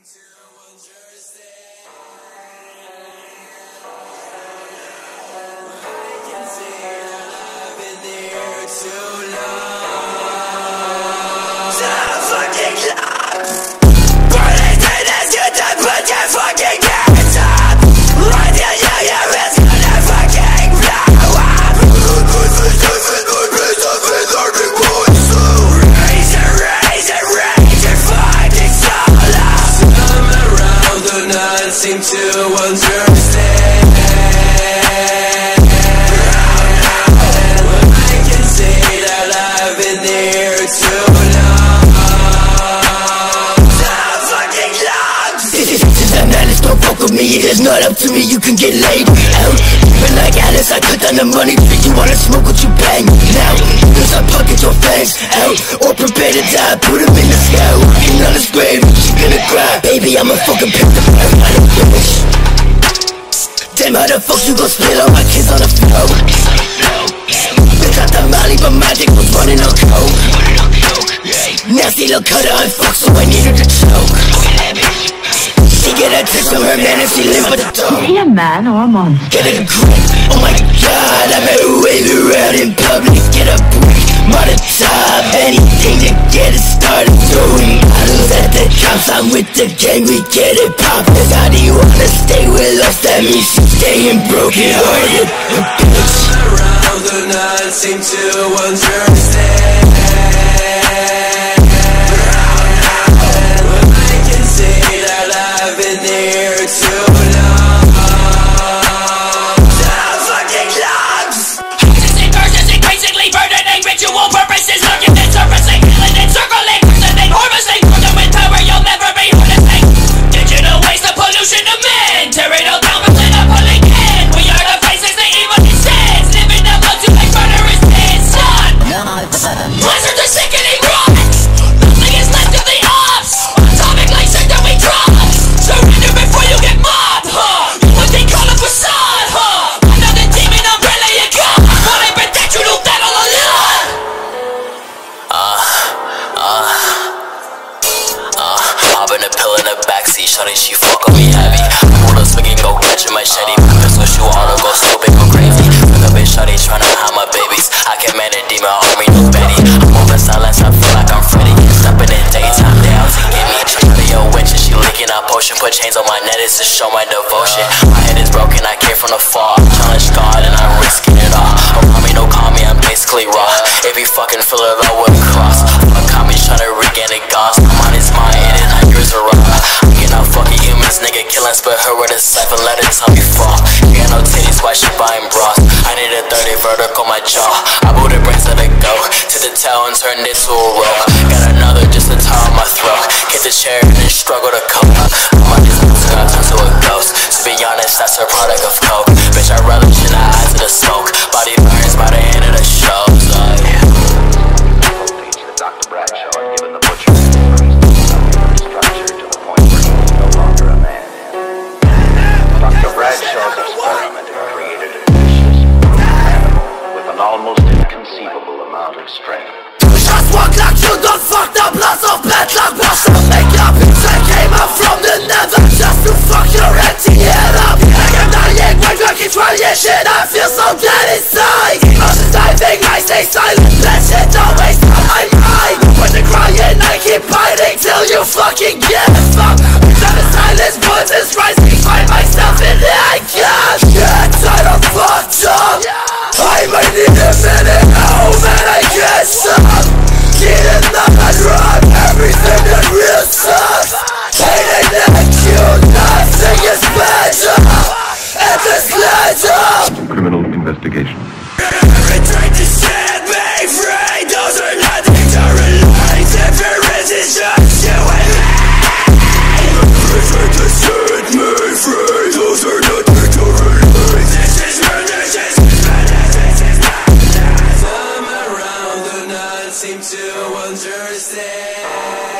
Seem to understand. I can say that I've been here too long. Now fucking long. I'm honest, don't fuck with me. It is not up to me. You can get laid out. Even like Alice, I cut down the money. If you wanna smoke what you bang now, cause I pocket your fangs out or prepare to die. Put him in the scout. In on his grave, she's gonna cry. Baby, I'ma fucking pick the fuck out of the bitch. Damn, how the fuck you gon' spill all my kids on the floor? Bitch, I thought Molly, but my dick was running on coke. Nasty little cutter, I fuck, so I need her to choke. She get a text from her man and she live with the dog. Is he a man or a monster? Get a grip, oh my god, I better wave around in public. Get a brick, Molotov, anything to get it started doing. I'm with the gang, we get it poppin'. How do you wanna stay with us? That means she's staying broken-hearted. Bitch, all around do not seem to understand. But I can say that I've been here too long. So fucking long. Purchasing, purchasing, basically burdening ritual purposes. Looking at surfacing, killing, encircling, poisoning, harvesting. Shawty, she fuck on me heavy. I pull up swinging, go catchin' my machete. That's what you wanna go stupid, go crazy. Fuck a bitch, shawty, tryna hide my babies. I can man a demon, homie, no Betty. I'm moving silence, I feel like I'm Freddy. Steppin' in daytime, they out to get me. Shawty, yo, witch, she licking our potion. Put chains on my neck, it's to show my devotion. My head is broken, I came from the fall. Challenge God and I'm risking it all. Oh, mommy, don't call me, I'm basically raw. If you fucking feel it, I would cross. Fuck, call me, tryna regain it, goss. My mind is mine, it is not yours or raw. Now fucking humans, nigga, killing, spit her with a siphon, let her tummy fall. You got no titties, why she buying bras? I need a 30 vertical, my jaw. I booted brains to the goat, to the tail and turned it to a rope. Got another just to tie on my throat. Hit the chair and then struggle to cope. I'm on this loser, I turn to a ghost. To be honest, that's a product of coke. Bitch, I'd rather shit I eyes to the smoke. Body burns by the end of the show. I feel so dead inside. Emotions diving, I stay silent. That shit always on my mind. When they're crying, I keep biting till you fucking give up. Seven silence, voices rising. Find myself in the I can't get tired of fucked up. I might need a minute. Oh man, I can't stop. Getting the drop. Everything that real sucks. Hating that cute. Nothing is better. Criminal investigation. Every trying to set me free. Those are not deterrent lies. Every resistance is you and me. Every trying to set me free. Those are not deterrent lies. This is murder, this is murder, this is murder. Some around do not seem to understand.